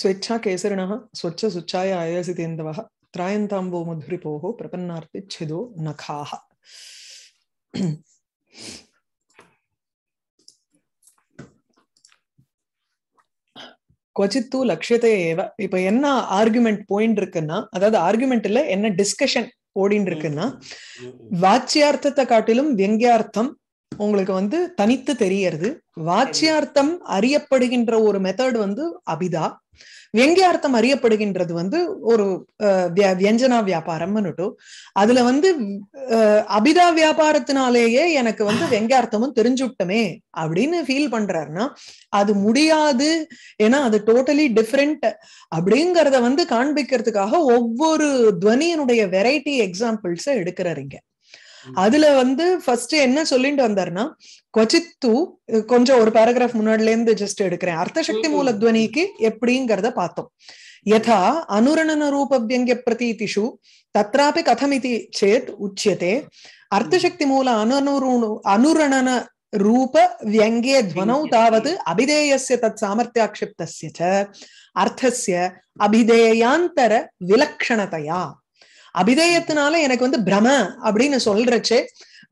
स्वेच्छा केसरिणः स्वच्छ सुच्छाय आयासितेन्दवः त्रायन्ताम्बो मधुरिपोः प्रपन्नार्ति छिदो नखाः। क्वचित्तु लक्ष्यते एव। इप्प एन्न आर्ग्युमेंट पॉइंट இருக்குன்னா அதாவது ஆர்குமென்ட் இல்ல என்ன டிஸ்கஷன் ஓடிட்டு இருக்குன்னா வாச்சியார்த்தத்தை காட்டிலும் व्यंग्यार्थம் உங்களுக்கு வந்து தனித்து தெரியிறது। வாச்சியார்த்தம் அறியப்படுகின்ற ஒரு மெத்தட் வந்து அபிதா, व्यंग्यार्थம் அறியப்படுகின்றது வந்து ஒரு வியஞ்சனா வியாபாரம்னுட்டு அதுல வந்து அபிதா வியாபாரத்தினாலேயே எனக்கு வந்து व्यंग्यार्थமும் தெரிஞ்சுட்டமே அப்படின்னு ஃபீல் பண்றாருன்னா அது முடியாது, ஏன்னா அது டோட்டலி டிஃபரெண்ட் அப்படிங்கறத வந்து காண்பிக்கிறதுக்காக ஒவ்வொரு துவனியினுடைய வெரைட்டி எக்ஸாம்பிள்ஸ் எடுக்கறீங்க। அதுல வந்து ஃபர்ஸ்ட் என்ன சொல்லிட்டு வந்தாருன்னா கொச்சித்து கொஞ்சம் ஒரு பேராகிராஃப் முன்னாடில இருந்து ஜஸ்ட் எடுக்கிறேன் அர்த்தசக்தி மூல துவனிக்கு எப்படிங்கறத பார்த்தோம்। यथा अनुरणन रूप व्यंग्य प्रतीतिषु तत्रापि कथमिति चेत उच्यते अर्थशक्ति मूल अनुरणन रूप व्यंग्ये ध्वनौ तावत् अभिधेयस्य तत्सामर्थ्याक्षिप्तस्य च अर्थस्य अभिधेयांतर विलक्षणतया அபிதேயத்தினால எனக்கு வந்து பிரம அப்படின்னு சொல்றச்சே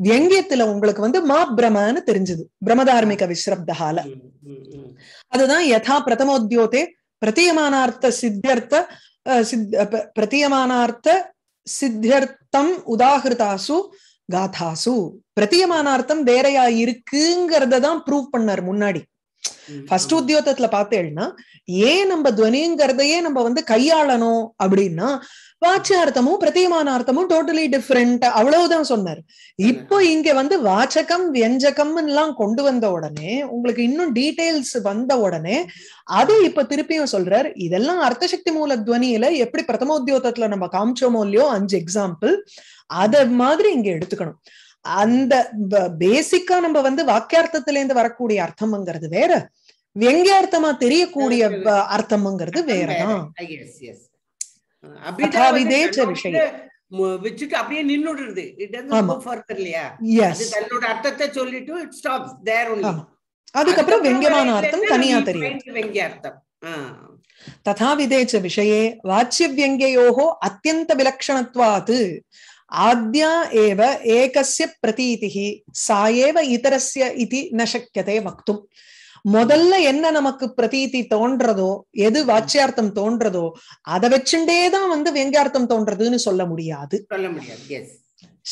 வியங்கியத்துல உங்களுக்கு வந்து மா பிரமன்னு தெரிஞ்சது பிரமதார்மிக விஸ்ரப்தால। அதுதான் யதா பிரதமோத்யோதே பிரதீயமானார்த்த சித்தியர்த்த பிரதீயமானார்த்த சித்தியர்த்தம் உதாகிருதாசு காதாசு பிரதீயமானார்த்தம் வேறையா இருக்குங்கிறதான் ப்ரூவ் பண்ணார் முன்னாடி ஃபர்ஸ்ட் உத்யோதத்துல பார்த்தேன்னா ஏன் நம்ம துவனிங்கிறதையே நம்ம வந்து கையாளணும் அப்படின்னா வாச்சியார்த்தமும் பிரதீயமானார்த்தமும் டோட்டலி டிஃபரெண்ட் அவ்வளவுதான் சொன்னார்। இப்போ இங்க வந்து வாச்சகம் வியஞ்சகம் எல்லாம் கொண்டு வந்த உடனே உங்களுக்கு இன்னும் டீடைல்ஸ் வந்த உடனே அது இப்ப திருப்பியும் சொல்றார் இதெல்லாம் அர்த்தசக்தி மூல துவனியில எப்படி பிரதமோத்யோதத்துல நம்ம காமிச்சோமோ இல்லையோ 5 எக்ஸாம்பிள் அத மாதிரி இங்க எடுத்துக்கணும்। அந்த பேசிக்கா நம்ம வந்து வாக்கியார்த்தத்துல இருந்து வரக்கூடிய அர்த்தம்ங்கிறது வேற, வியங்கியார்த்தமா தெரியக்கூடிய அர்த்தம்ங்கிறது வேறதான்। விட்டுட்டு அப்படியே நின்னுடுது தன்னோட அர்த்தத்தை சொல்லிட்டு இட் ஸ்டாப்ஸ் தேர் ஒன்லி। அதுக்கப்புறம் வெங்கமான அர்த்தம் தனியா தெரியும்। வெங்கியார்த்தம் ததா விதேச்ச விஷயே வாச்ய व्यंग्ययोः अत्यन्त विलक्षणत्वात् आद्या एव एकस्य प्रतीतिः सा एव इतरस्य इति न शक्यते वक्तुम्। முதல்ல என்ன நமக்கு பிரதீதி தோன்றதோ எது வாச்சியார்த்தம் தோன்றதோ அதை வச்சுட்டேதான் வந்து வியங்கியார்த்தம் தோன்றதுன்னு சொல்ல முடியாது।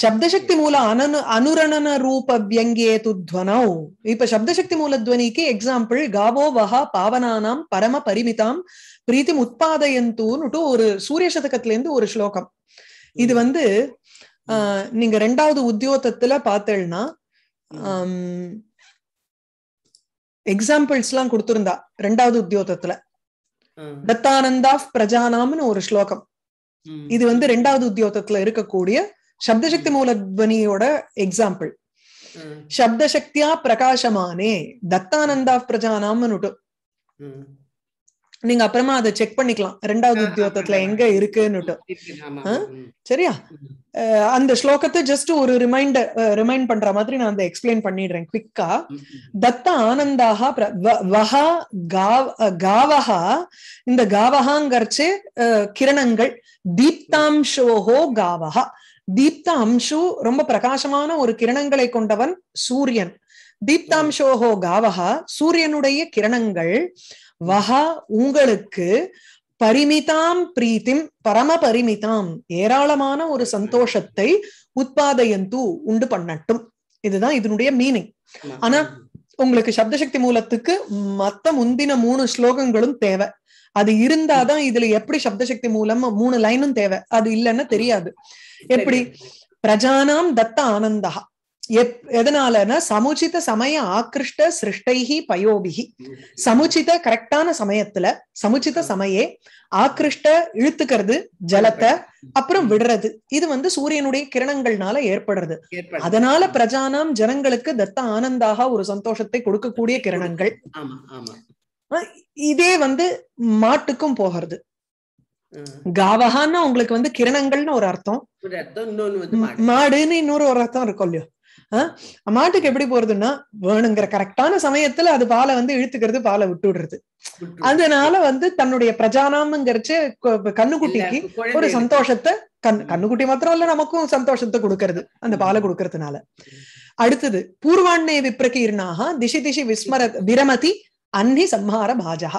சப்தசக்தி மூல அனுரணன ரூப வியங்கே துத்வனோ இப்ப சப்தசக்தி மூல துவனிக்கு எக்ஸாம்பிள் காவோ வஹா பாவனானாம் பரம பரிமிதாம் பிரீத்தி உத்பாதயந்தூன்னுட்டு ஒரு சூரிய சதகத்துல இருந்து ஒரு ஸ்லோகம்। இது வந்து நீங்க ரெண்டாவது உத்யோதத்துல பார்த்தேன்னா எக்ஸாம்பிள்ஸ் எல்லாம் கொடுத்திருந்தா ரெண்டாவது உத்யோதத்துல தத்தானந்தா பிரஜானாம்னு ஒரு ஸ்லோகம்। இது வந்து ரெண்டாவது உத்யோதத்துல இருக்கக்கூடிய சப்தசக்தி மூலத்வனியோட எக்ஸாம்பிள் சப்தசக்தியா பிரகாசமானே தத்தானந்தா பிரஜானாம்னுட்டு நீங்க அப்புறமா அதை செக் பண்ணிக்கலாம் ரெண்டாவது உத்யோதத்துல எங்க இருக்குன்னுட்டு சரியா। அந்த ஸ்லோகத்தை ஜஸ்ட் ஒரு ரிமைண்ட் பண்ற மாதிரி நான் அந்த எக்ஸ்பிளைன் பண்ணிடுறேன் குவிக்கா। தத்த ஆனந்தாக வஹா காவஹா இந்த காவஹாங்கர்ச்சே கிரணங்கள் தீப்தாம்சோஹோ காவஹா தீப்த அம்சு ரொம்ப பிரகாசமான ஒரு கிரணங்களை கொண்டவன் சூரியன் தீப்தாம்சோஹோ காவஹா சூரியனுடைய கிரணங்கள் வஹா உங்களுக்கு பரிமிதாம் பிரீத்திம் பரம பரிமிதாம் ஏராளமான ஒரு சந்தோஷத்தை உத்பாதயந்து உண்டு பண்ணட்டும் இதுதான் இதனுடைய மீனிங்। ஆனா உங்களுக்கு சப்தசக்தி மூலத்துக்கு மத்த முந்தின 3 ஸ்லோகங்களும் தேவை, அது இருந்தாதான் இதுல எப்படி சப்தசக்தி மூலம் 3 லைனும் தேவை, அது இல்லைன்னா தெரியாது। எப்படி பிரஜானாம் தத்த ஆனந்தா எதனாலன்னா சமுச்சித சமய ஆகிருஷ்ட சிருஷ்டைஹி பயோபிஹி சமுச்சித கரெக்டான சமயத்துல சமுச்சித சமயே ஆகிருஷ்ட இழுத்துக்கிறது ஜலத்தை அப்புறம் விடுறது இது வந்து சூரியனுடைய கிரணங்கள்னால ஏற்படுறது। அதனால பிரஜானாம் ஜனங்களுக்கு தத்த ஆனந்தாக ஒரு சந்தோஷத்தை கொடுக்கக்கூடிய கிரணங்கள் இதே வந்து மாட்டுக்கும் போகிறது। காவஹான்னா உங்களுக்கு வந்து கிரணங்கள்னு ஒரு அர்த்தம் மாடுன்னு இன்னொரு ஒரு அர்த்தம் இருக்கும் இல்லையோ மாட்டுக்கு எப்படி போறதுன்னா வேணுங்கிற கரெக்டான சமயத்துல அது பாலை வந்து இழுத்துக்கிறது, பாலை விட்டு விடுறது. அதனால வந்து தன்னுடைய பிரஜானாம்ங்கிறச்சு கண்ணுக்குட்டிக்கு ஒரு சந்தோஷத்தை, கண்ணுக்குட்டி மாத்திரம் இல்ல நமக்கும் சந்தோஷத்தை கொடுக்கறது அந்த பாலை கொடுக்கறதுனால. அடுத்தது பூர்வாண்ணே விப்ரகீர்ணாக திசி திசி விஸ்மர விரமதி அன்னி சம்ஹார பாஜா.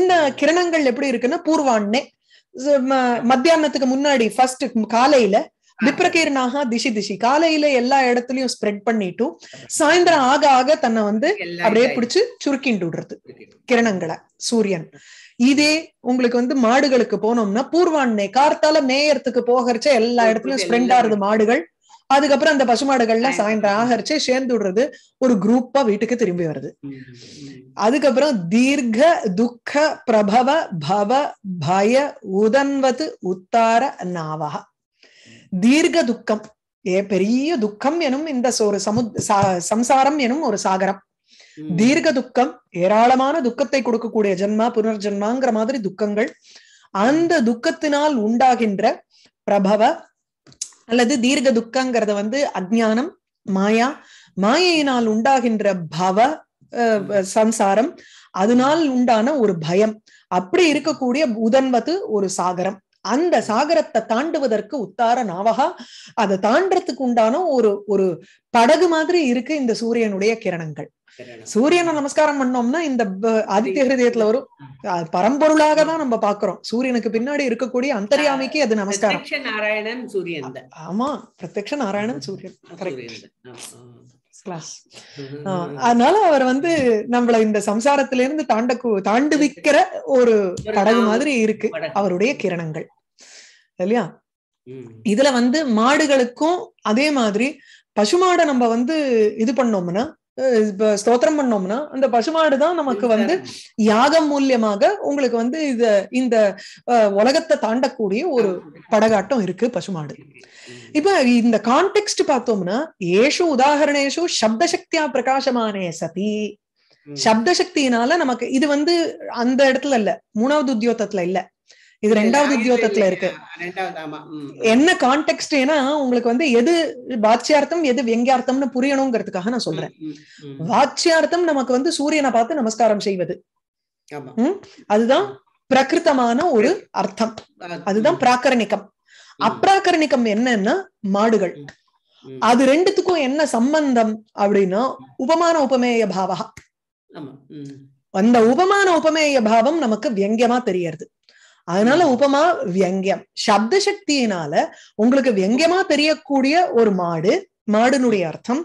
இந்த கிரணங்கள் எப்படி இருக்குன்னா பூர்வாண்ணே மத்தியானத்துக்கு முன்னாடி ஃபர்ஸ்ட் காலையில விப்ரகீர்ணாக திசி திசி காலையில எல்லா இடத்துலயும் ஸ்ப்ரெட் பண்ணிட்டும் சாயந்தரம் ஆக ஆக தன்னை வந்து அப்படியே பிடிச்சு சுருக்கிண்டு விடுறது கிரணங்களை சூரியன். இதே உங்களுக்கு வந்து மாடுகளுக்கு போனோம்னா பூர்வாண்ணே கார்த்தால மேயறதுக்கு போகிறச்ச எல்லா இடத்துலயும் ஸ்ப்ரெண்ட் ஆறுது மாடுகள். அதுக்கப்புறம் அந்த பசுமாடுகள்லாம் சாயந்தரம் ஆகரிச்சு சேர்ந்து விடுறது, ஒரு குரூப்பா வீட்டுக்கு திரும்பி வருது. அதுக்கப்புறம் தீர்க்க துக்க பிரபவ பவ பய உதன்வது உத்தார நாவா. தீர்க்க துக்கம் பெரிய துக்கம் எனும் இந்த ஒரு சம்சாரம் எனும் ஒரு சாகரம். தீர்க்க துக்கம் ஏராளமான துக்கத்தை கொடுக்கக்கூடிய ஜென்மா புனர்ஜென்மாங்கிற மாதிரி துக்கங்கள். அந்த துக்கத்தினால் உண்டாகின்ற பிரபவ அல்லது தீர்க்க துக்கங்கிறத வந்து அஜ்ஞானம் மாயா, மாயையினால் உண்டாகின்ற பவ சம்சாரம், அதனால் உண்டான ஒரு பயம், அப்படி இருக்கக்கூடிய உதன்வது ஒரு சாகரம். அந்த சாகரத்தை தாண்டுவதற்கு உத்தார நாவகா, அதை தாண்டறதுக்கு உண்டான ஒரு ஒரு படகு மாதிரி இருக்கு இந்த சூரியனுடைய கிரணங்கள். சூரியனை நமஸ்காரம் பண்ணோம்னா இந்த ஆதித்ய ஹிருதயத்துல ஒரு பரம்பொருளாக தான் நம்ம பாக்குறோம். சூரியனுக்கு பின்னாடி இருக்கக்கூடிய அந்தர்யாமிக்கு அது நமஸ்காரம். நாராயணன் சூரியன். ஆமா, பிரத்யக்ஷ நாராயணன் சூரியன். கிளாஸ். அதனால அவர் வந்து நம்மள இந்த சம்சாரத்தில இருந்து தாண்டுவிக்கிற ஒரு படகு மாதிரி இருக்கு அவருடைய கிரணங்கள், இல்லையா? இதுல வந்து மாடுகளுக்கும் அதே மாதிரி பசுமாடை நம்ம வந்து இது பண்ணோம்னா, ஸ்தோத்திரம் பண்ணோம்னா அந்த பசுமாடுதான் நமக்கு வந்து யாகம் மூலியமாக உங்களுக்கு வந்து இந்த உலகத்தை தாண்டக்கூடிய ஒரு படகாட்டம் இருக்கு பசுமாடு. இப்ப இந்த கான்டெக்ஸ்ட் பார்த்தோம்னா ஏஷு உதாகரணேஷு சப்தசக்தியா பிரகாசமானே சதி, சப்தசக்தியினால நமக்கு இது வந்து அந்த இடத்துல இல்ல, மூணாவது உத்யோகத்துல இல்ல, இது ரெண்டாவது உத்யோகத்துல இருக்கு. என்ன கான்டெக்ஸ்ட்? ஏன்னா உங்களுக்கு வந்து எது வாச்சியார்த்தம் எது வெங்கியார்த்தம்னு புரியணுங்கிறதுக்காக நான் சொல்றேன். வாச்சியார்த்தம் நமக்கு வந்து சூரியனை பார்த்து நமஸ்காரம் செய்வது, அதுதான் பிரகிருத்தமான ஒரு அர்த்தம், அதுதான் பிராகரணிகம். அப்ராகரணிகம் என்னன்னா மாடுகள். அது ரெண்டுத்துக்கும் என்ன சம்பந்தம் அப்படின்னா உபமான உபமேய பாவா. அந்த உபமான உபமேய பாவம் நமக்கு வியங்கியமா தெரியறது. அதனால உபமா வியங்கியம். சப்த சக்தியினால உங்களுக்கு வியங்கியமா தெரியக்கூடிய ஒரு மாடு, மாடுனுடைய அர்த்தம்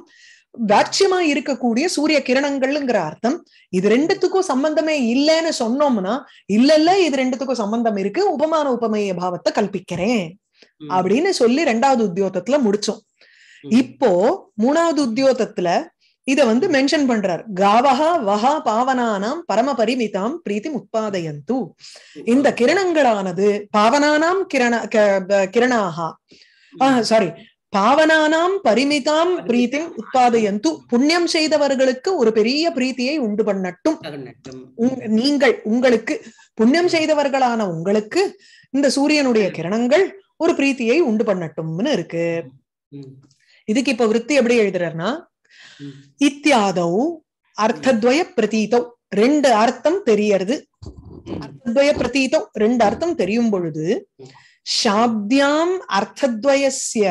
வாட்சியமா இருக்கக்கூடிய சூரிய கிரணங்கள்ங்கிற அர்த்தம். இது ரெண்டுத்துக்கும் சம்பந்தமே இல்லைன்னு சொன்னோம்னா இல்ல இல்ல இது ரெண்டுத்துக்கும் சம்பந்தம் இருக்கு, உபமான உபமேய பாவத்தை கல்பிக்கிறேன் அப்படின்னு சொல்லி ரெண்டாவது உத்யோகத்துல முடிச்சோம். இப்போ மூணாவது உத்யோகத்துல இத வந்து மென்ஷன் பண்றார். காவஹா வஹா பாவனானாம் பரமபரிமிதாம் பிரீத்தி உட்பாதயந்து. இந்த கிரணங்களானது பாவனானாம் கிரணாகா சாரி பாவனானாம் பரிமிதாம் பிரீத்தி உட்பாதயந்து, புண்ணியம் செய்தவர்களுக்கு ஒரு பெரிய பிரீத்தியை உண்டு பண்ணட்டும். நீங்கள் உங்களுக்கு புண்ணியம் செய்தவர்களான உங்களுக்கு இந்த சூரியனுடைய கிரணங்கள் ஒரு பிரீத்தியை உண்டு பண்ணட்டும்னு இருக்கு. இதுக்கு இப்ப விருத்தி எப்படி எழுதுறாருன்னா இத்தியாதௌ அர்த்தத்வய பிரதீதௌ, ரெண்டு அர்த்தம் தெரியறது. அர்த்தத்வய பிரதீதௌ ரெண்டு அர்த்தம் தெரியும் பொழுது சாப்தியாம் அர்த்தத்வயஸ்ய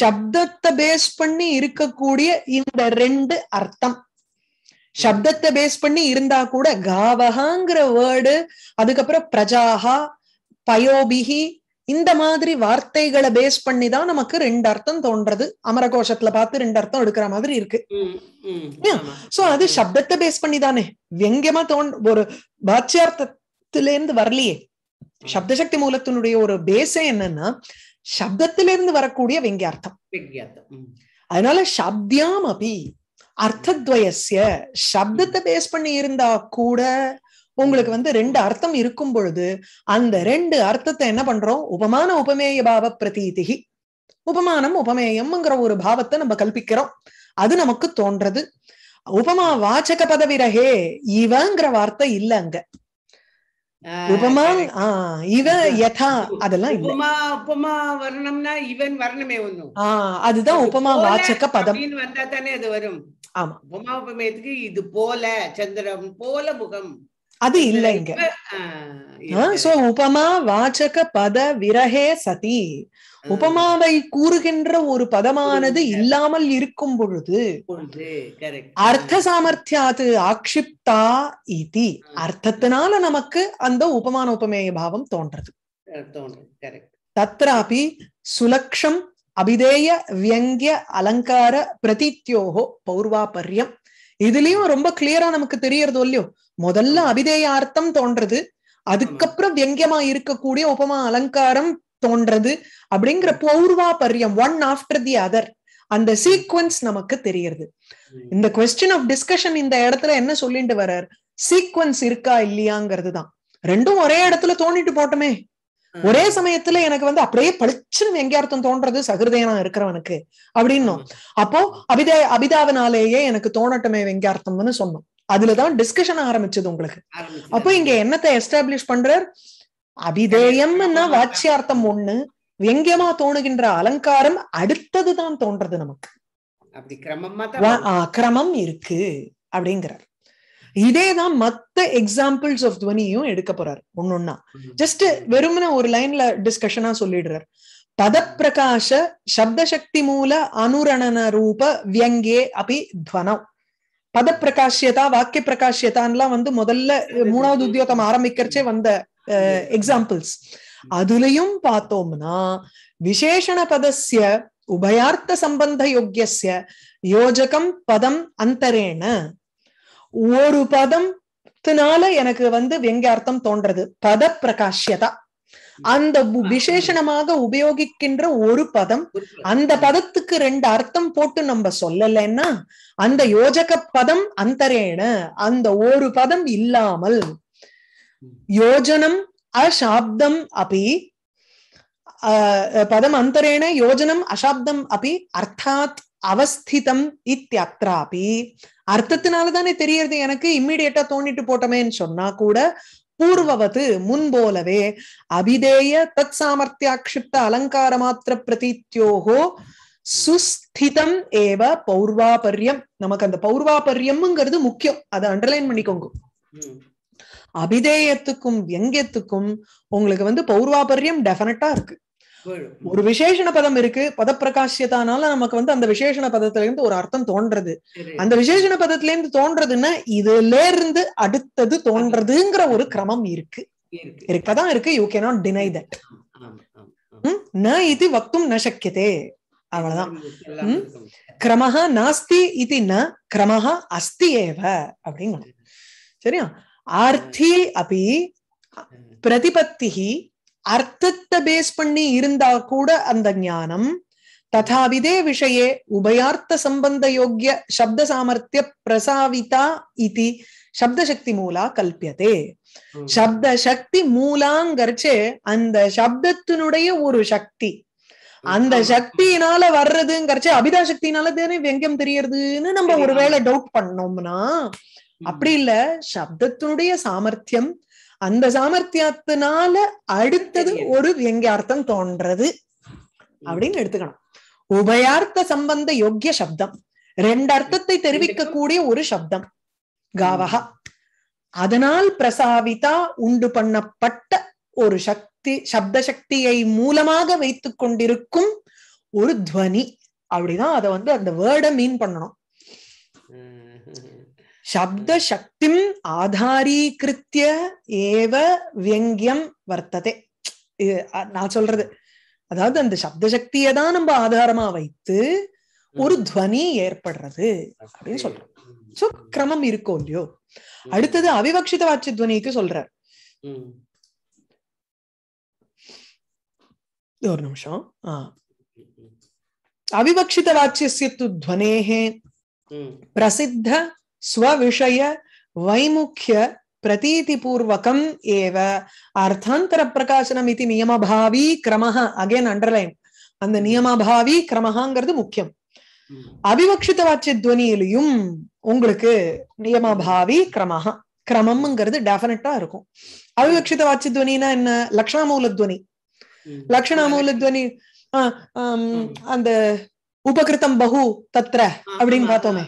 சப்தத்தை பேஸ் பண்ணி இருக்கக்கூடிய இந்த ரெண்டு அர்த்தம். சப்தத்தை பேஸ் பண்ணி இருந்தா கூட காவஹாங்கிற வேர்டு, அதுக்கப்புறம் பிரஜாஹா பயோபிஹி இந்த மாதிரி வார்த்தைகளை பேஸ் பண்ணிதான் நமக்கு ரெண்டு அர்த்தம் தோன்றது. அமரகோஷத்துல பார்த்து ரெண்டு அர்த்தம் எடுக்கிற மாதிரி இருக்கு. சோ அது சப்தத்தை பேஸ் பண்ணிதானே, வெங்கமா ஒரு பாச்சியார்த்தத்திலேருந்து வரலையே. சப்தசக்தி மூலத்தினுடைய ஒரு பேஸே என்னன்னா சப்தத்திலிருந்து வரக்கூடிய வெங்கியார்த்தம். அதனால சப்தியாம் அபி அர்த்தத்வயஸ்ய சப்தத்தை பேஸ் பண்ணி இருந்தா கூட உங்களுக்கு வந்து ரெண்டு அர்த்தம் இருக்கும் பொழுது அந்த ரெண்டு அர்த்தத்தை என்ன பண்றோம், உபமான உபமேய பாவ பிரதீதிகி, உபமானம் உபமேயம்ங்கிற ஒரு பாவத்தை நம்ம கல்பிக்கிறோம், அது நமக்கு தோன்றது. உபமா வாச்சக பதவிரஹே இவங்கிற வார்த்தை இல்ல அங்க. उपमा वाचक पद विरहे सती उपमाவை கூறுகின்ற ஒரு பதமானது இல்லாமல் இருக்கும் பொழுது அர்த்த சாமர்த்தியாது ஆக்ஷிப்தா இதி அர்த்தத்தினால நமக்கு அந்த உபமான உபமேய பாவம் தோன்றது. தத்ராபி சுலக்ஷம் அபிதேய வியங்கிய அலங்கார பிரதித்யோஹோ பௌர்வாபர்யம். இதுலயும் ரொம்ப கிளியரா நமக்கு தெரியறது இல்லையோ, முதல்ல அபிதேய அர்த்தம் தோன்றது, அதுக்கப்புறம் வியங்கியமா இருக்கக்கூடிய உபமா அலங்காரம் தோன்றது. அப்படிங்கிற பௌர்வா பர்யம் ஒன் ஆஃப்டர் தி அதர் அந்த சீக்வன்ஸ் நமக்கு தெரியுது. இந்த குவெஸ்டின் ஆஃப் டிஸ்கஷன் இந்த இடத்துல என்ன சொல்லிட்டு வர்றார், சீக்வன்ஸ் இருக்கா இல்லையாங்கிறது தான். ரெண்டும் ஒரே இடத்துல தோண்டிட்டு போட்டோமே, ஒரே சமயத்துல எனக்கு வந்து அப்படியே பளிச்சுன்னு எங்கேயார்த்தம் தோன்றது சகிருதயனா இருக்கிறவனுக்கு அப்படின்னும், அப்போ அபிதாவனாலேயே எனக்கு தோணட்டமே வெங்கார்த்தம்னு சொன்னோம். அதுலதான் டிஸ்கஷன் ஆரம்பிச்சது உங்களுக்கு. அப்போ இங்க என்னத்தை எஸ்டாப்ளிஷ் பண்றார், அபிதேயம்னா வாட்சியார்த்தம் ஒண்ணு, வியங்கியமா தோணுகின்ற அலங்காரம் அடுத்ததுதான் தோன்றது நமக்கு, கிரமம் இருக்கு அப்படிங்கிறார். இதேதான் மத்த எக்ஸாம்பிள்ஸ் ஆஃப் துவனியும் எடுக்க போறார் ஒன்னொன்னா. ஜஸ்ட் வெறுமன ஒரு லைன்ல டிஸ்கஷனா சொல்லிடுறார். பதப்பிரகாச சப்தசக்தி மூல அனுரணன ரூப வியங்கே அபி துவனம். பதப்பிரகாசியதா வாக்கிய பிரகாசியதான்லாம் வந்து முதல்ல மூணாவது உத்யோகம் ஆரம்பிக்கிறச்சே வந்த எக்ஸாம்பிள்ஸ். அதுலயும் பார்த்தோம்னா விசேஷண பதஸ்ய உபயார்த்த சம்பந்த யோக்யஸ்ய யோஜகம் பதம் அந்தரேன, ஒரு பதம்னால எனக்கு வந்து வெங்கார்த்தம் தோன்றது பத பிரகாஷ்யதா, அந்த விசேஷணமாக உபயோகிக்கின்ற ஒரு பதம், அந்த பதத்துக்கு ரெண்டு அர்த்தம் போட்டு நம்ம சொல்லலைன்னா அந்த யோஜக பதம் அந்தரேன அந்த ஒரு பதம் இல்லாமல் யோஜனம் அசாப்தம் அபி பதம் அந்தரேன யோஜனம் அசாப்தம் அபி அர்த்தாத் அவஸ்திதம் இத்தியாத்ராபி. அர்த்தத்தினாலதானே தெரியறது எனக்கு, இம்மிடியட்டா தோண்டிட்டு போட்டோமேன்னு சொன்னா கூட பூர்வவது முன் போலவே அபிதேய தத் சாமர்த்தியாக்ஷிப்த அலங்கார மாத்திர பிரதீத்யோகோ சுஸ்திதம் ஏவ பௌர்வாபர்யம். நமக்கு அந்த பௌர்வாபர்யம்ங்கிறது முக்கியம், அதை அண்டர்லைன் பண்ணிக்கோங்க. அபிதேயத்துக்கும் வியங்கியத்துக்கும் உங்களுக்கு வந்து பௌர்வாபர்யம் டெஃபினட்டா இருக்கு. ஒரு விசேஷண பதம் இருக்கு, பத பிரகாசியத்தானால நமக்கு வந்து அந்த விசேஷண பதத்துல இருந்து ஒரு அர்த்தம் தோன்றது, அந்த விசேஷண பதத்துல இருந்து தோன்றதுன்னா இதுல இருந்து அடுத்தது தோன்றதுங்கிற ஒரு கிரமம் இருக்கு, இருக்கதான் இருக்கு. யூ கேனாட் டினை தட், ந இது வக்தும் ந சக்கியதே. அவ்வளவுதான். கிரமஹ நாஸ்தி இது ந கிரமஹ அஸ்தி ஏவ அப்படிங்கிறது சரியா. ஆர்த்தி அபி பிரதிபத்திஹி அர்த்தத்தை பேஸ் பண்ணி இருந்தா கூட அந்த ஞானம் ததாவிதே விஷய உபயார்த்த சம்பந்த யோகிய சப்த சாமர்த்திய பிரசாவிதா இதி சப்தசக்தி மூலா கல்பியதே. சப்தசக்தி மூலாங்கறச்சே அந்த சப்தத்தினுடைய ஒரு சக்தி, அந்த சக்தியினால வர்றதுங்கறச்சே அபிதா சக்தினால தானே வெங்கம் தெரியறதுன்னு நம்ம ஒருவேளை டவுட் பண்ணோம்னா அப்படி இல்ல, சப்தத்தினுடைய சாமர்த்தியம், அந்த சாமர்த்தியத்தினால அடுத்தது ஒரு வியங்கியார்த்தம் தோன்றது அப்படின்னு எடுத்துக்கணும். உபயார்த்த சம்பந்த யோகிய சப்தம், ரெண்டு அர்த்தத்தை தெரிவிக்கக்கூடிய ஒரு சப்தம் காவகா, அதனால் பிரசாவிதா உண்டு பண்ணப்பட்ட ஒரு சக்தி, சப்த சக்தியை மூலமாக வைத்து கொண்டிருக்கும் ஒரு துவனி. அப்படிதான் அதை வந்து அந்த வேர்டை மீன் பண்ணணும். சப்தசக்தி ஆதாரீகிருத்திய ஏவ வியங்கியம் வர்த்ததே. நான் சொல்றது அதாவது அந்த சப்தசக்தியை தான் நம்ம ஆதாரமா வைத்து ஒரு துவனி ஏற்படுறது அப்படின்னு சொல்றோம். சோ கிரமம் இருக்கும் இல்லையோ. அடுத்தது அவிவக்ஷித வாச்ய துவனிக்கு சொல்றார். ஒரு நிமிஷம். அவிவக்ஷித வாச்சியத்து துவனேஹே பிரசித்த ஸ்வவிஷய வைமுக்கிய பிரதீதிபூர்வகம் ஏவ அர்த்தாந்தர பிரகாசனம் இது நியமபாவி கிரமஹ. அகைன் அண்டர்லைன், அந்த நியமபாவி கிரமஹங்கிறது முக்கியம். அவிவக்ஷித வாச்சிய துவனியிலையும் உங்களுக்கு நியமபாவி கிரமஹ क्रमम्ंगरது டெஃபினட்டா இருக்கும். அவிவக்ஷித வாச்ய த்வனினா என்ன? லக்ஷணமூல த்வனி. லக்ஷணமூல த்வனி அந்த உபகிருதம் பஹு தத்ர அப்படினு பார்த்தோமே.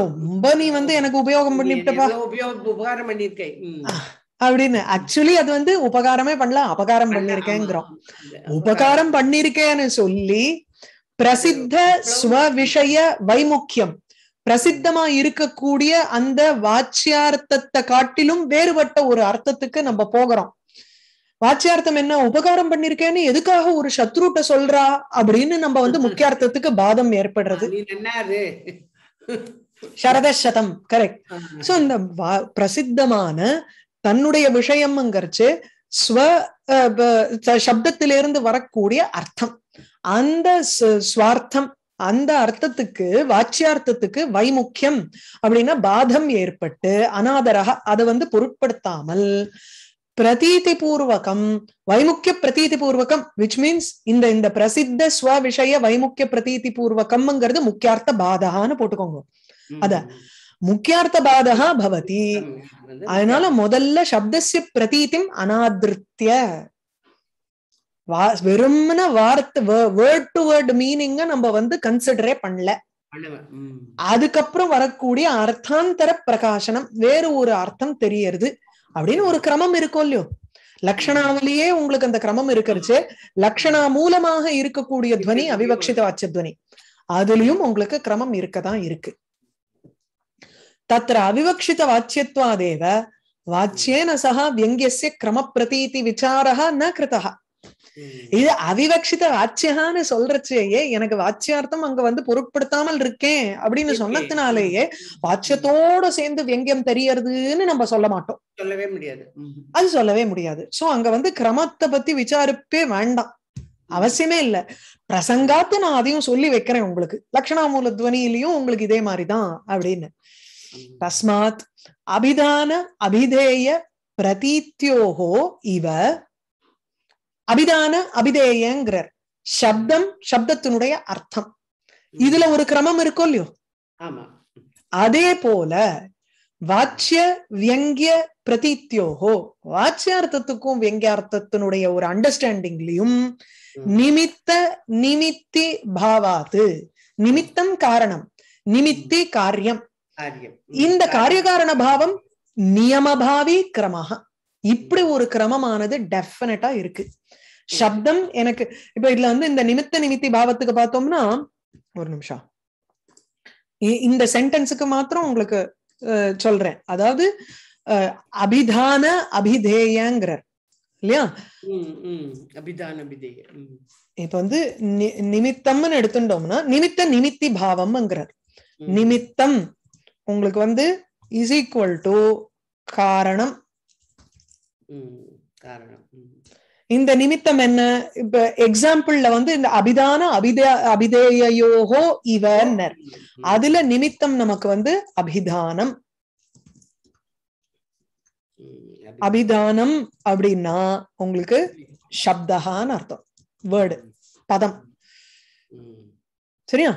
ரொம்ப நீ வந்து எனக்கு உபயோகம் பண்ணிட்டப்பா. உபகாரம் பண்ணிருக்கே. அப்படின்னு ஆக்சுவலி அது வந்து உபகாரமே பண்ணல, அபகாரம் பண்ணிருக்கேங்கிறோம். உபகாரம் பண்ணிருக்கேன்னு சொல்லி பிரசித்த ஸ்வ விஷய வைமுக்கியம், பிரசித்தமா இருக்கக்கூடிய அந்த வாச்சியார்த்தத்தை காட்டிலும் வேறுபட்ட ஒரு அர்த்தத்துக்கு நம்ம போகிறோம். வாச்சியார்த்தம் என்ன? உபகாரம் பண்ணிருக்கேன்னு எதுக்காக ஒரு சத்ருட்ட சொல்றா அப்படின்னு நம்ம வந்து முக்கியார்த்தத்துக்கு பாதம் ஏற்படுறது. சரதசதம் கரெக்ட். சோ இந்த பிரசித்தமான தன்னுடைய விஷயம்ங்கிறச்சு ஸ்வ சப்தத்திலிருந்து வரக்கூடிய அர்த்தம், அந்த ஸ்வார்த்தம், அந்த அர்த்தத்துக்கு வாச்சியார்த்தத்துக்கு வைமுக்கியம் அப்படின்னா பாதம் ஏற்பட்டு அநாதரக அதை வந்து பொருட்படுத்தாமல் பிரதீதி பூர்வகம் வைமுக்கிய பிரதீதி பூர்வகம் விச் மீன்ஸ் இந்த இந்த பிரசித்த ஸ்வ விஷய வைமுக்கிய பிரதீதி பூர்வகம்ங்கிறது முக்கியார்த்த பாதகான்னு போட்டுக்கோங்க. அத முக்கியார்த்த பாதகா பவதி. அதனால முதல்ல சப்தஸ்ய பிரதீதிம் அநாதிருத்திய வெறும்னா வார்த்தை வேர்ட் டு வேர்ட் மீனிங்க நம்ம வந்து கன்சிடரே பண்ணல. அதுக்கப்புறம் வரக்கூடிய அர்த்தாந்தர பிரகாசனம் வேறு ஒரு அர்த்தம் தெரியறது அப்படின்னு ஒரு கிரமம் இருக்கும் இல்லையோ. லக்ஷணாவிலேயே உங்களுக்கு அந்த கிரமம் இருக்கிறச்சு. லக்ஷணா மூலமாக இருக்கக்கூடிய துவனி அவிவக்ஷித வாச்ச துவனி, அதுலயும் உங்களுக்கு கிரமம் இருக்கதான் இருக்கு. தத்ர அவிவக்ஷித வாச்சியத்வாதேவ வாச்சியேன சஹா வியங்கியஸ்ய கிரம பிரதீதி விசாரஹ ந கிருதஹ. இது அவிவக்ஷித வாச்சியான்னு சொல்றச்சேயே எனக்கு வாச்சியார்த்தம் அங்க வந்து பொருட்படுத்தாமல் இருக்கேன் அப்படின்னு சொன்னதுனாலேயே வாச்சியத்தோட சேர்ந்து வியங்கியம் தெரியறதுன்னு நம்ம சொல்ல மாட்டோம், சொல்லவே முடியாது, அது சொல்லவே முடியாது. சோ அங்க வந்து கிரமத்தை பத்தி விசாரிப்பே வேண்டாம், அவசியமே இல்ல. பிரசங்காத்து நான் அதையும் சொல்லி வைக்கிறேன் உங்களுக்கு. லக்ஷணாமூல துவனியிலையும் உங்களுக்கு இதே மாதிரிதான் அப்படின்னு. தஸ்மாத் அபிதான அபிதேய பிரதீத்யோஹோ இவ. அபிதான அபிதேயங்கிறார் சப்தம், சப்தத்தினுடைய அர்த்தம், இதுல ஒரு கிரமம் இருக்கும் இல்லையோ. அதே போல வாச்சிய வியங்கிய பிரதீத்யோகோ வாச்சியார்த்தத்துக்கும் வியங்கியார்த்தத்தினுடைய ஒரு அண்டர்ஸ்டாண்டிங்லயும் நிமித்த நிமித்தி பாவாது, நிமித்தம் காரணம், நிமித்தி காரியம், இந்த காரியகாரண பாவம் நியமபாவி கிரமாக, இப்படி ஒரு கிரமமானது டெஃபினட்டா இருக்கு. சப்தம் எனக்கு இப்ப இதுல வந்து இந்த நிமித்த நிமித்தி பாவத்துக்கு பார்த்தோம்னா ஒரு நிமிஷம் இந்த சென்டென்ஸுக்கு மாத்திரம் உங்களுக்கு சொல்றேன். அதாவது அபிதான அபிதேயங்கிறார் இல்லையா. இப்ப வந்து நிமித்தம்னு எடுத்துட்டோம்னா நிமித்த நிமித்தி பாவம்ங்கிறார். நிமித்தம் உங்களுக்கு வந்து இஸ் ஈக்குவல் டு காரணம். இந்த நிமித்தம் என்ன? இப்ப எக்ஸாம்பிள்ல வந்து இந்த அபிதான அபிதேயோகோ இவர்னர், அதுல நிமித்தம் நமக்கு வந்து அபிதானம். அபிதானம் அப்படின்னா உங்களுக்கு சப்தகான்னு அர்த்தம், வேர்டு, பதம், சரியா?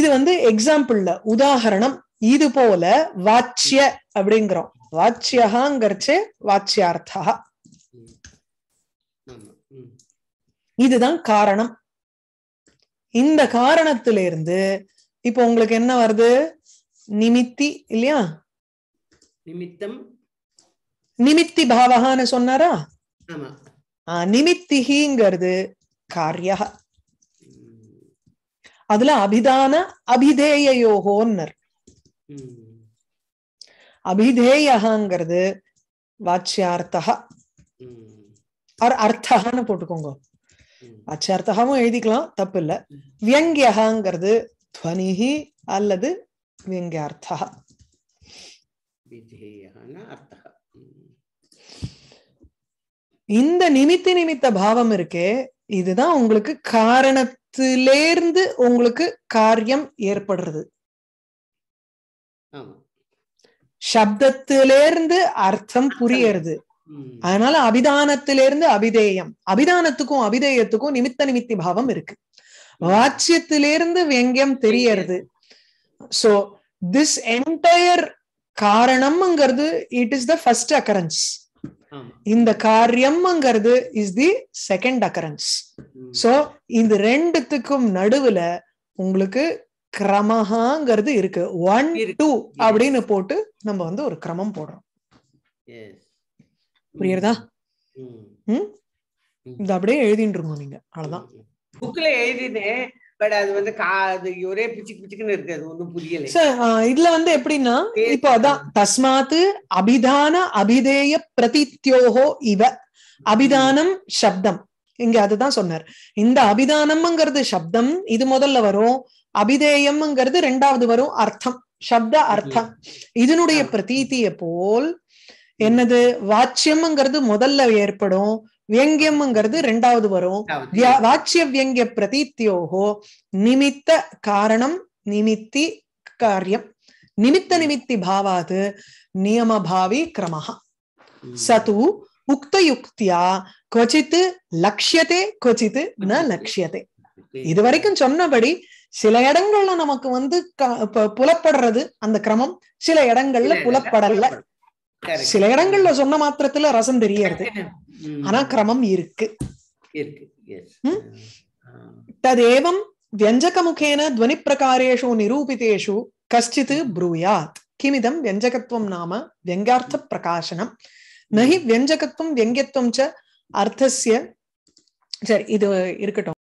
இது வந்து எக்ஸாம்பிள்ல உதாரணம். இது போல வாச்சிய அப்படிங்கிறோம், வாச்சியகாங்கிறச்சு வாச்சியார்த்தா, இதுதான் காரணம். இந்த காரணத்திலிருந்து இப்போ உங்களுக்கு என்ன வருது? நிமித்தி இல்லையா. நிமித்தம் நிமித்தி பாவகான்னு சொன்னாரா? நிமித்திங்கிறது காரிய, அதுல அபிதான அபிதேயோகோன்னர். அபிதேயங்கிறது வாச்சியார்த்தா ஆர் அர்த்தகான்னு போட்டுக்கோங்க. வாச்சியார்த்தகாவும் எழுதிக்கலாம், தப்பு இல்ல. வியங்கியகாங்கிறது துவனிஹி அல்லது வியங்கியார்த்தா. இந்த நிமித்தி நிமித்த பாவம் இருக்கே, இதுதான் உங்களுக்கு காரணத்திலேருந்து உங்களுக்கு காரியம் ஏற்படுறது. சப்தத்திலிருந்து அர்த்தம் புரியறது. அதனால அபிதானத்திலிருந்து அபிதேயம், அபிதானத்துக்கும் அபிதேயத்துக்கும் நிமித்த நிமித்தி பாவம் இருக்கு. வாச்சியத்திலிருந்து வியங்கியம் தெரியறது. சோ திஸ் என்டையர் காரணம் it is the first occurrence. இந்த காரியம்ங்கிறது is the second occurrence. So இந்த ரெண்டுத்துக்கும் நடுவுல உங்களுக்கு கிரமஹாங்கிறது இருக்கு. 1 2 அப்படினு போட்டு நம்ம ஒரு கிரமம் போடுறோம். புரியுதா? இந்த அப்படியே எழுதிடுங்க நீங்க. அவ்வளவுதான். புக்ல எழுதினே பட் அது அது ஒரே பிச்சிக்கு பிச்சிக்குன்னு இருக்கு. அது ஒண்ணும் புரியல. சார் இதுல எப்படின்னா இப்போ அதான் தஸ்மாத் அபிதான அபிதேய பிரதித்யோஹோ இவ அபிதானம் சப்தம். இங்க அதுதான் சொன்னார். இந்த அபிதானம்ங்கிறது சப்தம், இது முதல்ல வரும். அபிதேயம்ங்கிறது ரெண்டாவது வரும். அர்த்தம் சப்த அர்த்தம் இதனுடைய பிரதீத்திய போல் என்னது வாச்சியம்ங்கிறது முதல்ல ஏற்படும், வியங்கியம்ங்கிறது ரெண்டாவது வரும். வாச்சிய வியங்கிய பிரதீத்தியோகோ நிமித்த காரணம் நிமித்தி காரியம் நிமித்த நிமித்தி பாவாது நியமபாவி கிரமஹ சது உக்தயுக்தியா கொச்சித்து லட்சியதே கொச்சித்து ந லட்சியதே. இது வரைக்கும் சொன்னபடி சில இடங்கள்ல நமக்கு புலப்படுறது அந்த கிரமம், சில இடங்கள்ல புலப்படல. சில இடங்கள்ல சொன்ன மாத்திரத்துல ரசம் தெரியாது, ஆனா கிரமம் இருக்கு. ததேவம் வியஞ்சக முகேன துவனி பிரகாரேஷு நிரூபிதேஷு கஷ்டித் ப்ரூயாத் கிமிதம் வியஞ்சகத்துவம் நாம வியங்கார்த்த பிரகாசனம் நஹி வியஞ்சகத்துவம் வியங்கியத்துவம் ச அர்த்தஸ்ய. சரி இது இருக்கட்டும்.